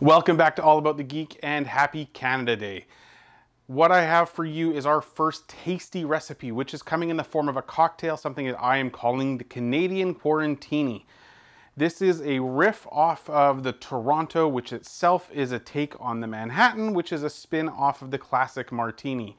Welcome back to All About the Geek and happy Canada Day. What I have for you is our first tasty recipe, which is coming in the form of a cocktail, something that I am calling the Canadian Quarantini. This is a riff off of the Toronto, which itself is a take on the Manhattan, which is a spin off of the classic martini.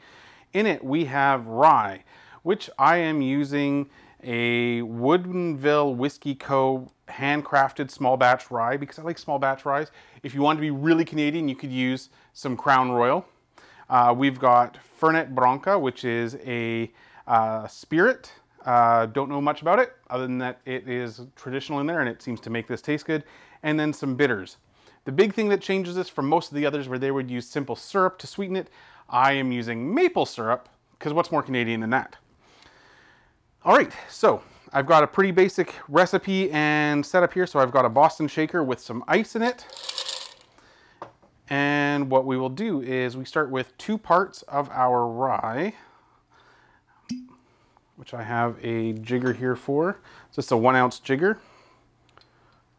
In it, we have rye, which I am using a Woodinville Whiskey Co. handcrafted small batch rye because I like small batch ryes. If you want to be really Canadian, you could use some Crown Royal. We've got Fernet Branca, which is a spirit. Don't know much about it other than that it is traditional in there and it seems to make this taste good. And then some bitters. The big thing that changes this from most of the others where they would use simple syrup to sweeten it, I am using maple syrup because what's more Canadian than that? All right, so I've got a pretty basic recipe and setup here. So I've got a Boston shaker with some ice in it. And what we will do is we start with 2 parts of our rye, which I have a jigger here for. It's just a 1 ounce jigger.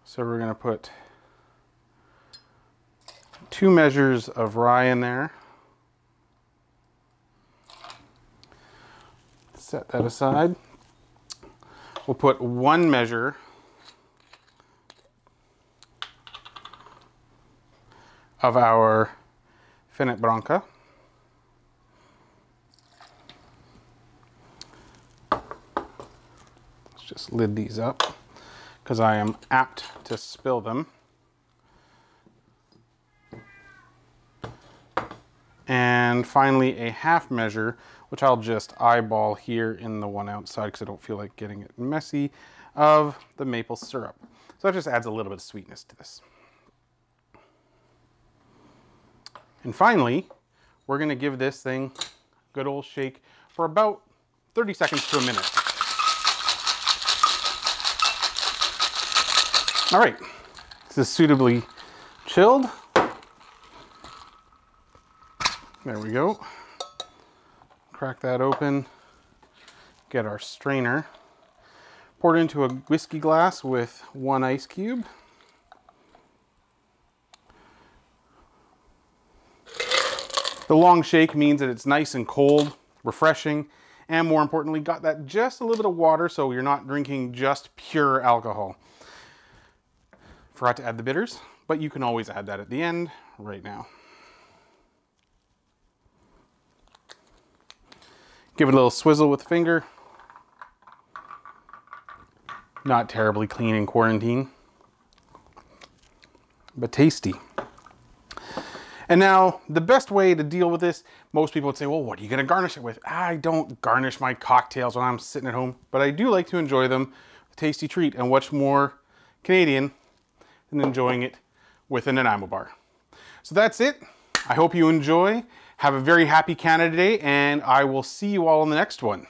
So we're gonna put 2 measures of rye in there. Set that aside. We'll put 1 measure of our Fernet Branca. Let's just lid these up because I am apt to spill them. And finally a 1/2 measure, which I'll just eyeball here in the 1 ounce side because I don't feel like getting it messy, of the maple syrup. So that just adds a little bit of sweetness to this. And finally, we're gonna give this thing a good old shake for about 30 seconds to a minute. All right, this is suitably chilled. There we go. Crack that open, get our strainer, pour it into a whiskey glass with 1 ice cube. The long shake means that it's nice and cold, refreshing, and more importantly, got that just a little bit of water so you're not drinking just pure alcohol. Forgot to add the bitters, but you can always add that at the end right now. Give it a little swizzle with the finger. Not terribly clean in quarantine, but tasty. And now the best way to deal with this, most people would say, well, what are you gonna garnish it with? I don't garnish my cocktails when I'm sitting at home, but I do like to enjoy them with a tasty treat, and what's more Canadian than enjoying it with a Nanaimo bar. So that's it. I hope you enjoy. Have a very happy Canada Day, and I will see you all in the next one.